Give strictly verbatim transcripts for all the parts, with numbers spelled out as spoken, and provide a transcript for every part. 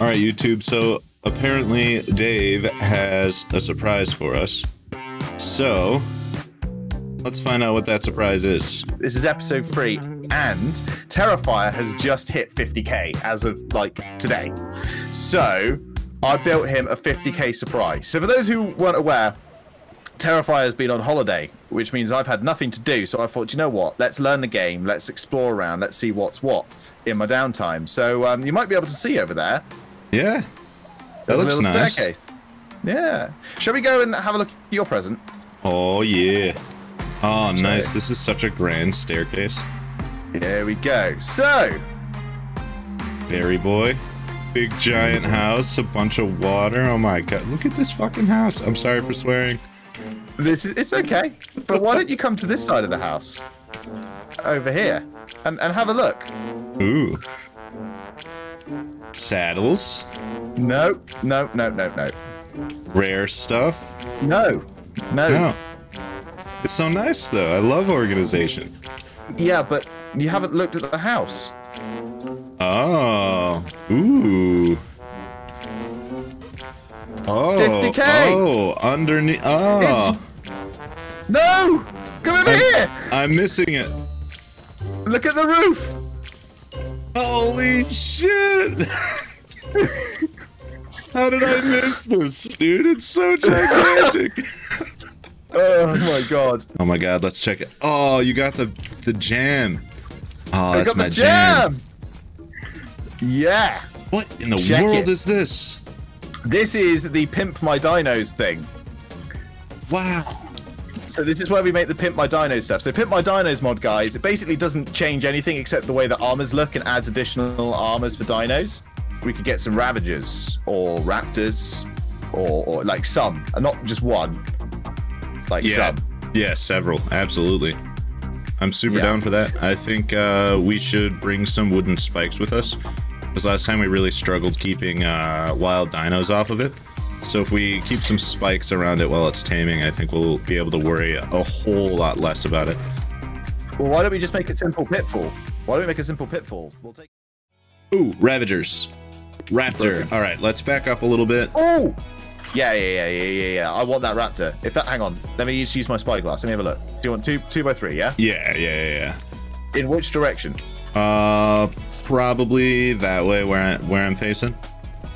All right, YouTube, so apparently Dave has a surprise for us. So let's find out what that surprise is. This is episode three, and Pterafier has just hit fifty K as of like today. So I built him a fifty K surprise. So for those who weren't aware, Pterafier has been on holiday, which means I've had nothing to do. So I thought, you know what? Let's learn the game. Let's explore around. Let's see what's what in my downtime. So um, you might be able to see over there. Yeah, that There's looks a little nice. Staircase. Yeah. Shall we go and have a look at your present? Oh yeah. Oh, nice. This is such a grand staircase. There we go. So, Berry Boy, big giant house, a bunch of water. Oh my God. Look at this fucking house. I'm sorry for swearing. This is, it's okay. But why don't you come to this side of the house over here and, and have a look? Ooh. Saddles? No, no, no, no, no. Rare stuff? No, no. No. It's so nice, though. I love organization. Yeah, but you haven't looked at the house. Oh. Ooh. Oh. fifty K. Oh, underneath. Oh. It's... No! Come over I'm, here! I'm missing it. Look at the roof. Holy shit! How did I miss this, dude? It's so gigantic. Oh my God! Oh my God! Let's check it. Oh, you got the the jam. Oh, I that's got my the jam. jam. Yeah. What in the check world it. is this? This is the Pimp My Dinos thing. Wow. So this is where we make the Pimp My Dinos stuff. So Pimp My Dinos mod, guys, it basically doesn't change anything except the way the armors look and adds additional armors for dinos. We could get some Ravagers or Raptors, or, or like some, and not just one. Like yeah, some. yeah, several, absolutely. I'm super yeah. down for that. I think uh, we should bring some wooden spikes with us, because last time we really struggled keeping uh, wild dinos off of it. So if we keep some spikes around it while it's taming, I think we'll be able to worry a whole lot less about it. Well, why don't we just make it simple pitfall? Why don't we make a simple pitfall? We'll take. Ooh, Ravagers, Raptor. All right, let's back up a little bit. Oh. Yeah, yeah, yeah, yeah, yeah, yeah. I want that raptor. If that, hang on. Let me use, use my spyglass. Let me have a look. Do you want two, two by three? Yeah. Yeah, yeah, yeah, yeah. In which direction? Uh, probably that way where I, where I'm facing,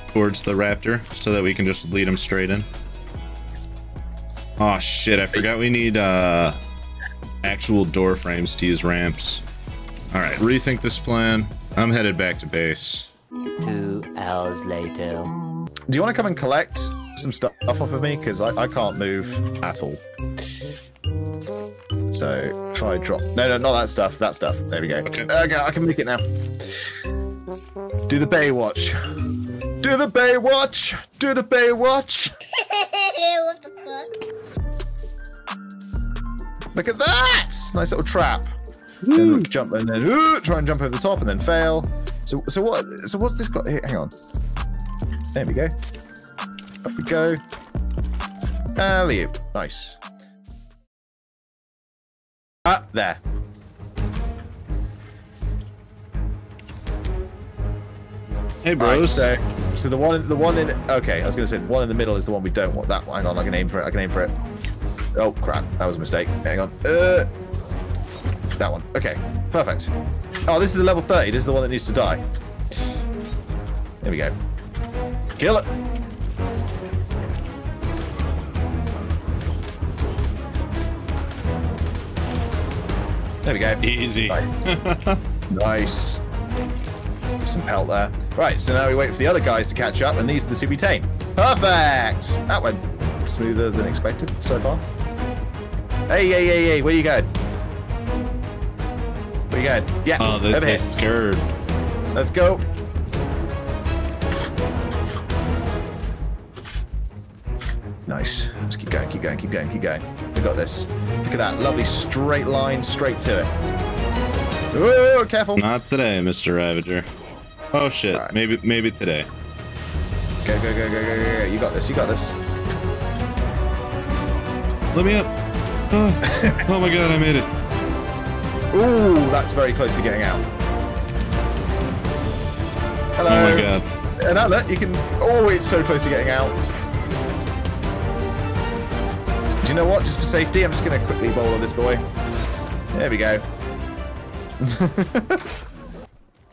towards the raptor, so that we can just lead him straight in. Oh shit! I forgot we need uh actual door frames to use ramps. All right, rethink this plan. I'm headed back to base. Two hours later. Do you want to come and collect some stuff off of me? Because I, I can't move at all. So try drop. No, no, not that stuff. That stuff. There we go. Okay, okay I can make it now. Do the Baywatch. Do the Baywatch. Do the Baywatch. What the fuck? Look at that! Nice little trap. Ooh. Then we can jump and then ooh, try and jump over the top and then fail. So, so what? So what's this got? Here, hang on. There we go. Up we go. Alley-oop. Nice. Ah, there. Hey, bro. Right, so, so the one, the one in. Okay, I was gonna say the one in the middle is the one we don't want. That one. Hang on, I can aim for it. I can aim for it. Oh crap, that was a mistake. Hang on. Uh, that one. Okay, perfect. Oh, this is the level thirty. This is the one that needs to die. There we go. Kill it. There we go. Easy. Right. Nice. Some pelt there. Right, so now we wait for the other guys to catch up, and these are the two we tame. Perfect. That went smoother than expected so far. Hey, hey, hey, hey, where you going? Where you going? Yeah, oh, over here. Scared. Let's go. Nice. Let's keep going, keep going, keep going, keep going. We got this. Look at that lovely straight line straight to it. Oh, careful. Not today, Mister Ravager. Oh shit. Right. Maybe maybe today. Go, go, go, go, go, go, go. You got this, you got this. Let me up. Oh, oh my God, I made it. Ooh, that's very close to getting out. Hello. Oh my God. an outlet. You can... Oh, it's so close to getting out. Do you know what? Just for safety, I'm just going to quickly bowl on this boy. There we go.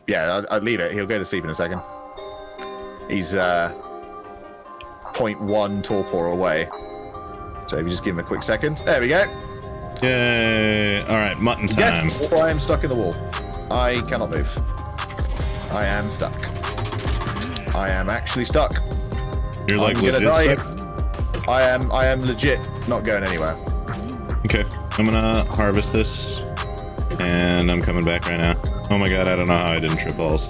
Yeah, I'd leave it. He'll go to sleep in a second. He's uh, zero point one torpor away. So if you just give him a quick second. There we go. Yay. All right, mutton time. Yes, or I am stuck in the wall. I cannot move. I am stuck. I am actually stuck. You're like I'm legit die. Stuck? I am, I am legit not going anywhere. Okay, I'm gonna harvest this. And I'm coming back right now. Oh my god, I don't know how I didn't trip balls.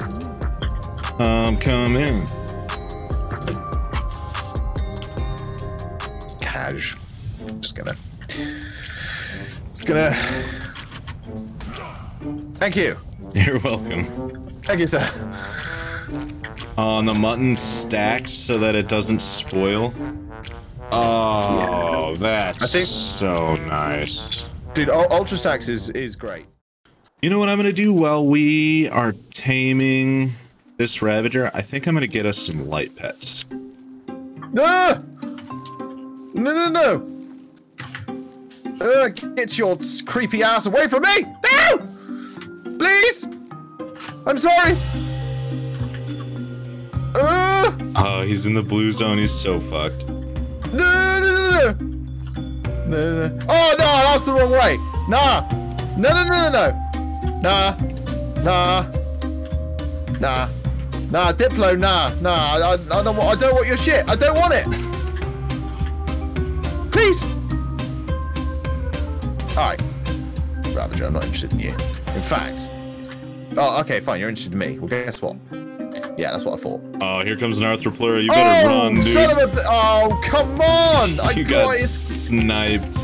I'm coming. Cash. Just gonna... Just gonna... Thank you. You're welcome. Thank you, sir. On uh, the mutton stacks so that it doesn't spoil. Oh, yeah. That's I think so nice. Dude, Ultra Stacks is, is great. You know what I'm going to do while we are taming this Ravager? I think I'm going to get us some light pets. No! No, no, no! Uh, get your creepy ass away from me! No! Please! I'm sorry! Uh! Oh, he's in the blue zone. He's so fucked. No, no, no, no! No, no, no. Oh, no, that's the wrong way. Nah. No, no, no, no, no. Nah. Nah. Nah. Nah, Diplo, nah. Nah, I, I, don't, want, I don't want your shit. I don't want it. Please. All right. Ravager, I'm not interested in you. In fact. Oh, okay, fine. You're interested in me. Well, guess what? Yeah, that's what I thought. Oh, here comes an Arthropleura. You better oh, run, dude. Son of a... Oh, come on! You I got, got sniped.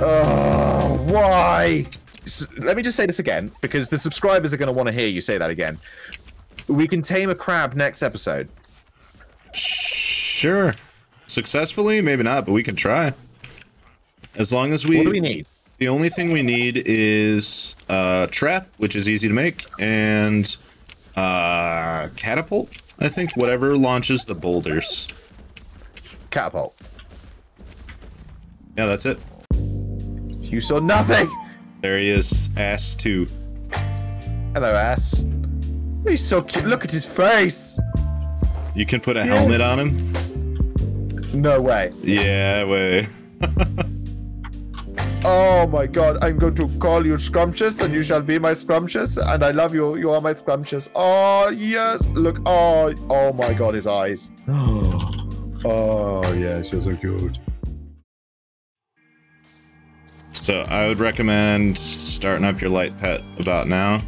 Oh, why? So, let me just say this again, because the subscribers are going to want to hear you say that again. We can tame a crab next episode. Sure. Successfully? Maybe not, but we can try. As long as we... What do we need? The only thing we need is a trap, which is easy to make, and... Uh, catapult? I think whatever launches the boulders. Catapult. Yeah, that's it. You saw nothing! There he is, ass two. Hello, ass. He's so cute. Look at his face! You can put a yeah. helmet on him? No way. Yeah, way. Oh my god, I'm going to call you scrumptious and you shall be my scrumptious and I love you, you are my scrumptious. Oh yes, look, oh, oh my god, his eyes. Oh yes, you're so cute. So I would recommend starting up your light pet about now.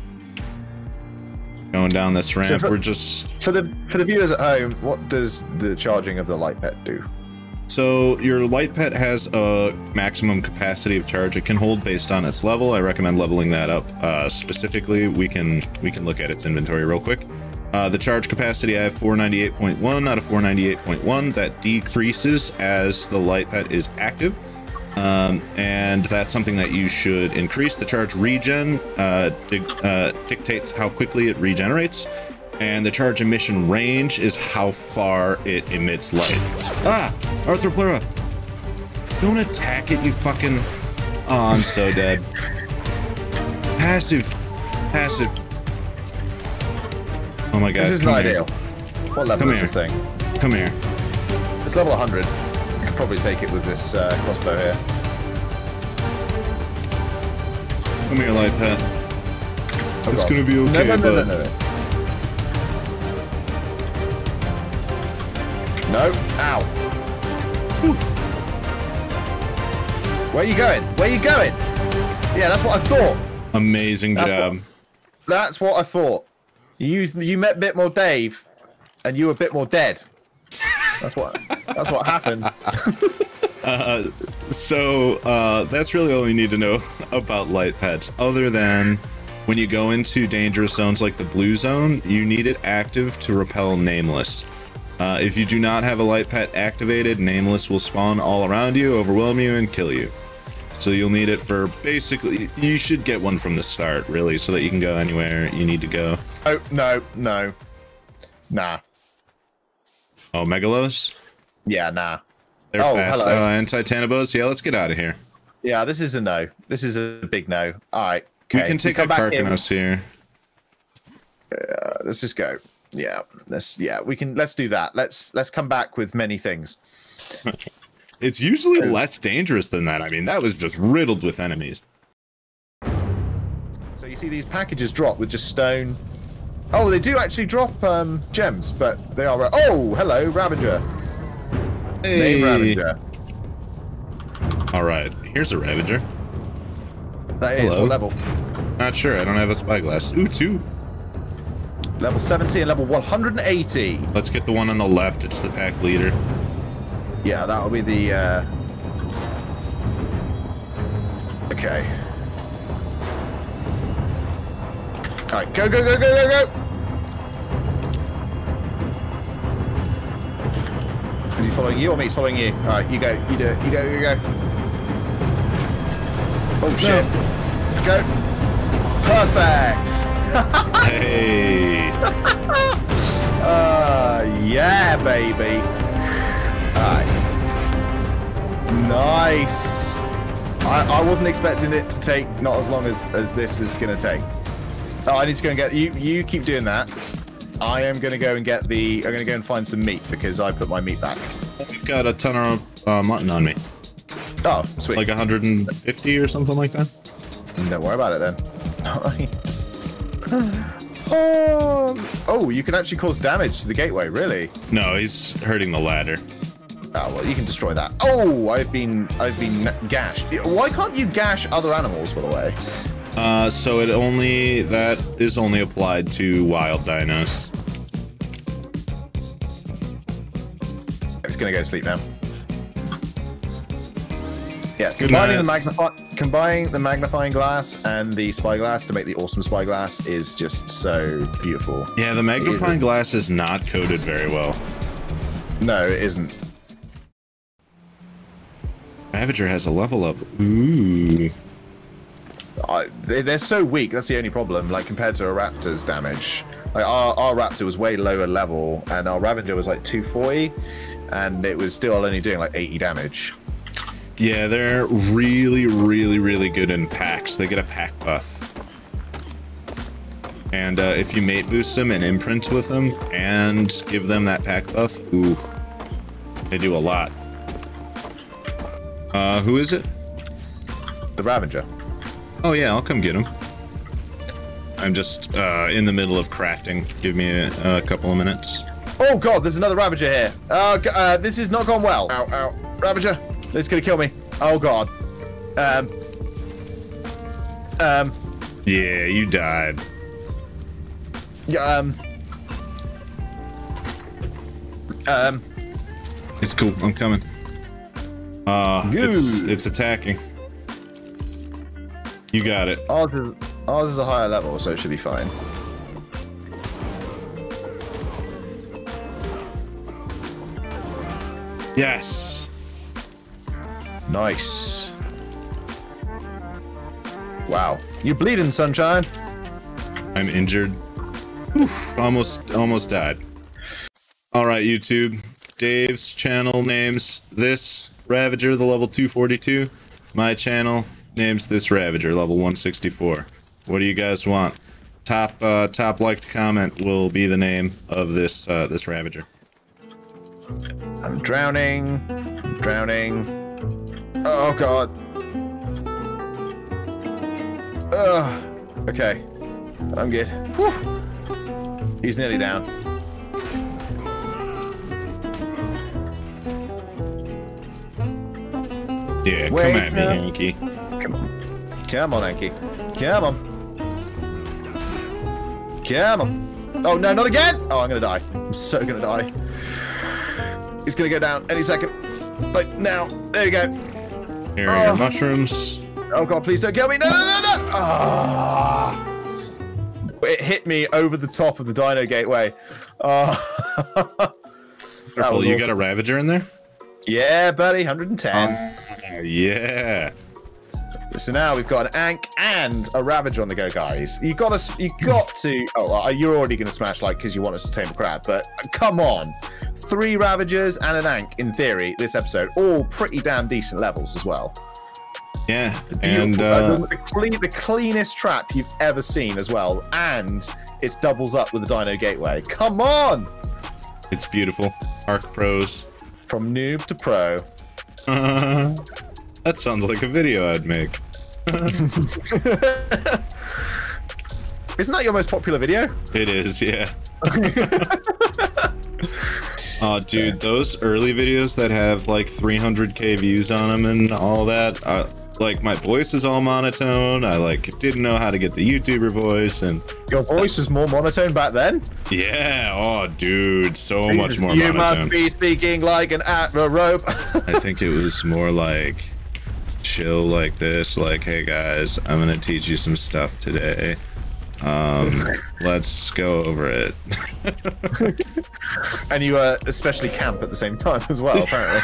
Going down this ramp, so for, we're just... For the, for the viewers at home, what does the charging of the light pet do? So your light pet has a maximum capacity of charge it can hold based on its level. I recommend leveling that up uh, specifically. We can we can look at its inventory real quick. Uh, the charge capacity, I have four ninety-eight point one out of four ninety-eight point one. That decreases as the light pet is active. Um, and that's something that you should increase. The charge regen uh, di uh, dictates how quickly it regenerates. And the charge emission range is how far it emits light. Ah! Arthropleura! Don't attack it, you fucking... Oh, I'm so dead. Passive. Passive. Oh my god. This is not ideal. What level is this thing? Come here. It's level one hundred. I could probably take it with this uh, crossbow here. Come here, light pet. It's gonna be okay, no, no, no, but... No, no, no. No. Ow. Whew. Where are you going? Where are you going? Yeah, that's what I thought. Amazing that's job. What, that's what I thought. You you met Bitmore Dave, and you were Bitmore dead. That's what that's what happened. uh, so uh, that's really all you need to know about light pets, other than when you go into dangerous zones like the blue zone, you need it active to repel Nameless. Uh, if you do not have a light pet activated, Nameless will spawn all around you, overwhelm you, and kill you. So you'll need it for basically... You should get one from the start, really, so that you can go anywhere you need to go. Oh, no, no. Nah. Oh, Megalos? Yeah, nah. They're oh, fast. Hello. Oh, and Titanobos? Yeah, let's get out of here. Yeah, this is a no. This is a big no. All right. Okay. We can take we out Karkinos here. Uh, let's just go. Yeah, let's. Yeah, we can. Let's do that. Let's let's come back with many things. It's usually less dangerous than that. I mean, that was just riddled with enemies. So you see these packages drop with just stone. Oh, they do actually drop um, gems, but they are. Oh, hello, Ravager. Hey, name Ravager. All right, here's a Ravager. That is hello. What level? Not sure. I don't have a spyglass. Ooh, two. Level seventy and level one hundred eighty. Let's get the one on the left. It's the pack leader. Yeah, that'll be the. Uh... Okay. All right, go, go, go, go, go, go. Is he following you or me? He's following you. All right, you go, you do it, you go, you go. Oh shit! No. Go. Perfect. Hey. Uh, yeah, baby. Alright. Nice. I, I wasn't expecting it to take not as long as, as this is gonna take. Oh, I need to go and get you you keep doing that. I am gonna go and get the I'm gonna go and find some meat because I put my meat back. We've got a ton of uh, mutton on me. Oh, sweet. Like one hundred fifty or something like that. Don't worry about it then. um, oh, you can actually cause damage to the gateway, really? No, he's hurting the ladder. Oh, well, you can destroy that. Oh, I've been, I've been gashed. Why can't you gash other animals, by the way? Uh, so it only, that is only applied to wild dinos. I'm just gonna go to sleep now. Yeah, combining the, magnif combining the magnifying glass and the spyglass to make the awesome spyglass is just so beautiful. Yeah, the magnifying it glass is not coded very well. No, it isn't. Ravager has a level up. Ooh. I, they, they're so weak. That's the only problem. Like compared to a Raptor's damage, like our, our Raptor was way lower level, and our Ravager was like two forty, and it was still only doing like eighty damage. Yeah, they're really, really, really good in packs. They get a pack buff, and uh, if you mate boost them and imprint with them, and give them that pack buff, ooh, they do a lot. Uh, who is it? The Ravager. Oh yeah, I'll come get him. I'm just uh, in the middle of crafting. Give me a, a couple of minutes. Oh god, there's another Ravager here. Uh, uh, this has not gone well. Ow, ow. Ravager, it's gonna kill me. Oh god. Um. Um. Yeah, you died. Um. Um. It's cool, I'm coming. Uh, it's, it's attacking. You got it. Ours is, ours is a higher level, so it should be fine. Yes. Nice. Wow. You're bleeding, sunshine. I'm injured. Oof, almost, almost died. All right, YouTube. Dave's channel names this Ravager, the level two forty-two. My channel names this Ravager, level one sixty-four. What do you guys want? Top, uh, top liked comment will be the name of this, uh, this Ravager. I'm drowning. I'm drowning. Oh god. Ugh. Okay. I'm good. Whew. He's nearly down. Yeah, wake come at me, up. Anky. Come on. Come on, Anky. Come on. Come on. Oh, no, not again! Oh, I'm gonna die. I'm so gonna die. He's gonna go down any second. Like, now. There you go. Here are oh. your mushrooms. Oh, God, please don't kill me. No, no, no, no! Oh. It hit me over the top of the dino gateway. Oh. Careful, you awesome. Got a Ravager in there? Yeah, buddy, one hundred ten. Oh, yeah. So now we've got an Ankh and a Ravager on the go, guys. You got to, you got to. Oh, you're already going to smash like because you want us to tame a crab, but come on, three Ravagers and an Ankh, in theory, this episode. All pretty damn decent levels as well. Yeah. And uh, the, clean, the cleanest trap you've ever seen as well. And it doubles up with the Dino Gateway. Come on! It's beautiful. Arc Pros. From noob to pro. Uh, that sounds like a video I'd make. Isn't that your most popular video? It is, yeah. Oh, dude, those early videos that have like three hundred K views on them and all that, I, like my voice is all monotone. I like didn't know how to get the YouTuber voice. And your voice was more monotone back then? Yeah. Oh, dude, so Jesus, much more you monotone. You must be speaking like an at-rope. I think it was more like chill like this, like, hey guys, I'm gonna teach you some stuff today. Um, let's go over it. And you uh, especially camp at the same time as well, apparently.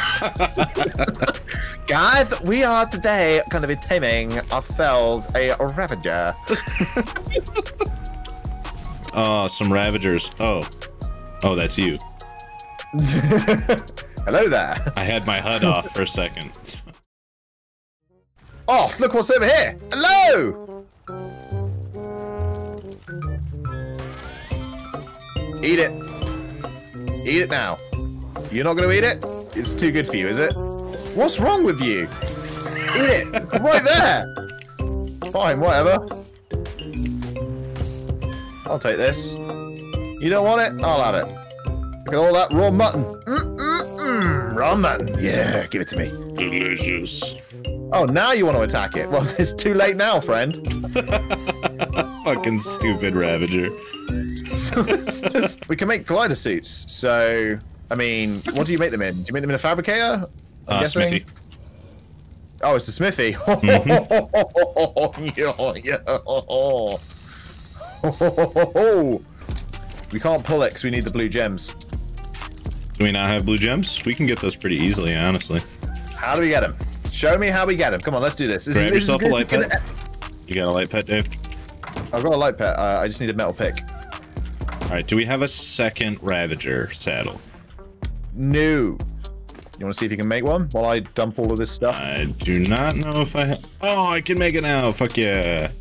Guys, we are today going to be taming ourselves a Ravager. Oh, some Ravagers. Oh. Oh, that's you. Hello there. I had my H U D off for a second. Oh, look what's over here. Hello! Eat it. Eat it now. You're not going to eat it? It's too good for you, is it? What's wrong with you? Eat it. Right there. Fine, whatever. I'll take this. You don't want it? I'll have it. Look at all that raw mutton. Mm-mm-mm. Raw mutton. Yeah, give it to me. Delicious. Oh, now you want to attack it. Well, it's too late now, friend. Fucking stupid Ravager. So it's just, we can make glider suits. So, I mean, what do you make them in? Do you make them in a fabricator? I'm uh, guessing? Smithy. Oh, it's the smithy. Mm-hmm. We can't pull it because we need the blue gems. Do we not have blue gems? We can get those pretty easily, honestly. How do we get them? Show me how we get them. Come on, let's do this. this Grab is, this yourself is a light pet. You got a light pet, Dave? I've got a light pet. Uh, I just need a metal pick. All right, do we have a second Ravager saddle? No. You want to see if you can make one while I dump all of this stuff? I do not know if I have... Oh, I can make it now. Fuck yeah.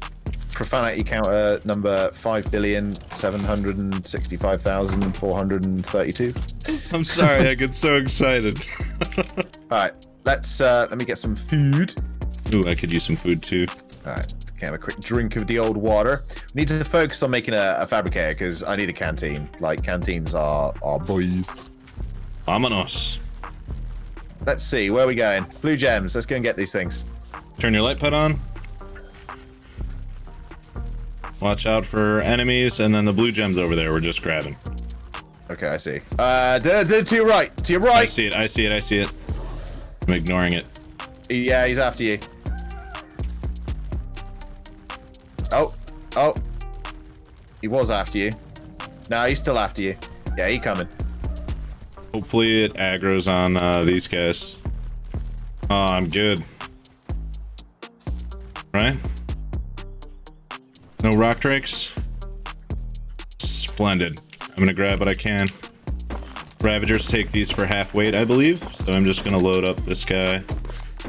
Profanity counter number five billion seven hundred sixty-five thousand four hundred thirty-two. I'm sorry. I get so excited. All right, let's... Uh, let me get some food. Ooh, I could use some food too. All right. Can have a quick drink of the old water. We need to focus on making a, a fabricator because I need a canteen. Like, canteens are our boys. Vamonos. Let's see, where are we going? Blue gems, let's go and get these things. Turn your light pad on. Watch out for enemies, and then the blue gems over there we're just grabbing. Okay, I see. Uh, they're, they're to your right, to your right! I see it, I see it, I see it. I'm ignoring it. Yeah, he's after you. Oh, oh, he was after you. No, he's still after you. Yeah, he coming. Hopefully it aggro's on uh, these guys. Oh, I'm good. Right? No rock drakes? Splendid. I'm gonna grab what I can. Ravagers take these for half weight, I believe. So I'm just gonna load up this guy.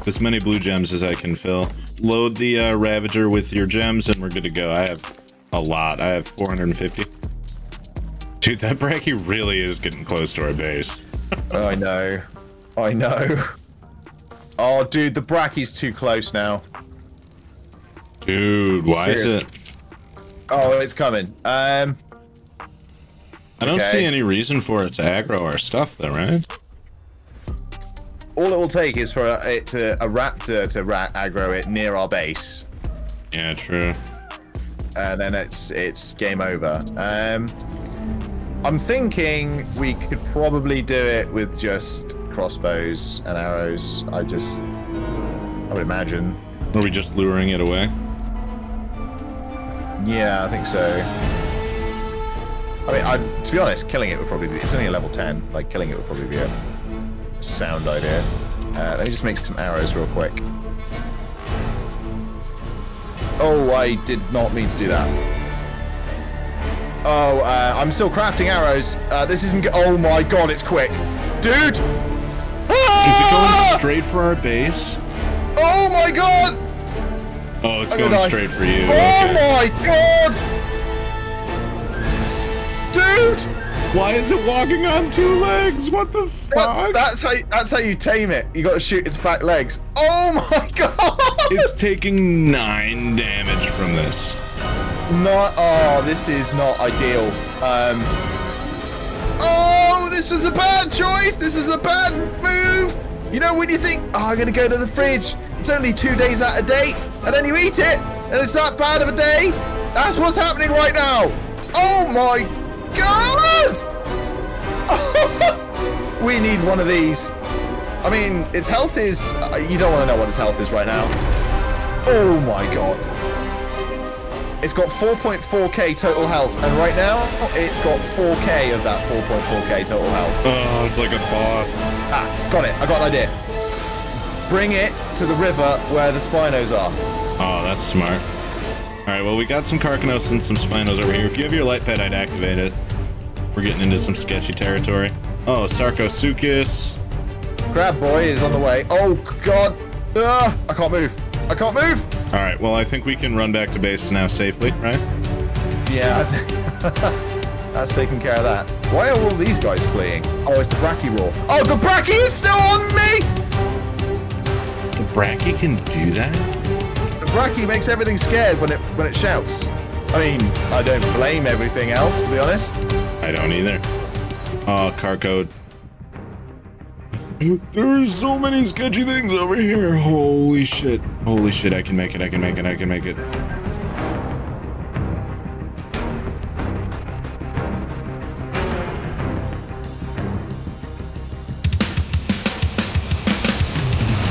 As many blue gems as I can fill. Load the uh, Ravager with your gems and we're good to go. I have a lot. I have four hundred fifty. Dude, that Bracky really is getting close to our base. I know. I know. Oh, dude, the Bracky's too close now. Dude, why Seriously. is it? Oh, it's coming. Um, I don't okay. see any reason for it to aggro our stuff though, right? All it will take is for it to a raptor to rat aggro it near our base. Yeah, true. And then it's it's game over. Um, I'm thinking we could probably do it with just crossbows and arrows. I just, I would imagine. Are we just luring it away? Yeah, I think so. I mean, I, to be honest, killing it would probably be. It's only a level ten. Like killing it would probably be it. Sound idea. Uh, let me just make some arrows real quick. Oh, I did not mean to do that. Oh, uh, I'm still crafting arrows. Uh, this isn't. Oh my god, it's quick, dude! Ah! Is it going straight for our base? Oh my god! Oh, it's I'm going straight for you. Oh okay. my god! Dude! Why is it walking on two legs? What the fuck? That's, that's how. You, that's how you tame it. You got to shoot its back legs. Oh my god! It's taking nine damage from this. Not. Oh, this is not ideal. Um. Oh, this is a bad choice. This is a bad move. You know when you think, oh, I'm gonna go to the fridge. It's only two days out of date, and then you eat it, and it's that bad of a day. That's what's happening right now. Oh my god! We need one of these. I mean, its health is, uh, you don't want to know what its health is right now. Oh my god. It's got four point four K total health, and right now, it's got four K of that four point four K total health. Oh, it's like a boss. Ah, got it. I got an idea. Bring it to the river where the Spinos are. Oh, that's smart. All right, well, we got some Karkinos and some Spinos over here. If you have your light pad, I'd activate it. We're getting into some sketchy territory. Oh, Sarcosuchus. Grab boy is on the way. Oh, God. Uh, I can't move. I can't move. All right, well, I think we can run back to base now safely, right? Yeah, I think that's taken care of that. Why are all these guys fleeing? Oh, it's the Bracky roar. Oh, the Bracky is still on me! The Bracky can do that? The Bracky makes everything scared when it when it shouts. I mean, I don't blame everything else, to be honest. I don't either. Oh, Karko. There are so many sketchy things over here. Holy shit. Holy shit, I can make it, I can make it, I can make it.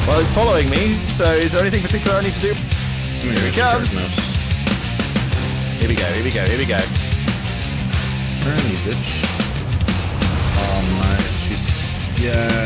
Well, it's following me, so is there anything particular I need to do? Here it comes. Here we go, here we go, here we go. Turn me, bitch. Oh my, she's... Yeah.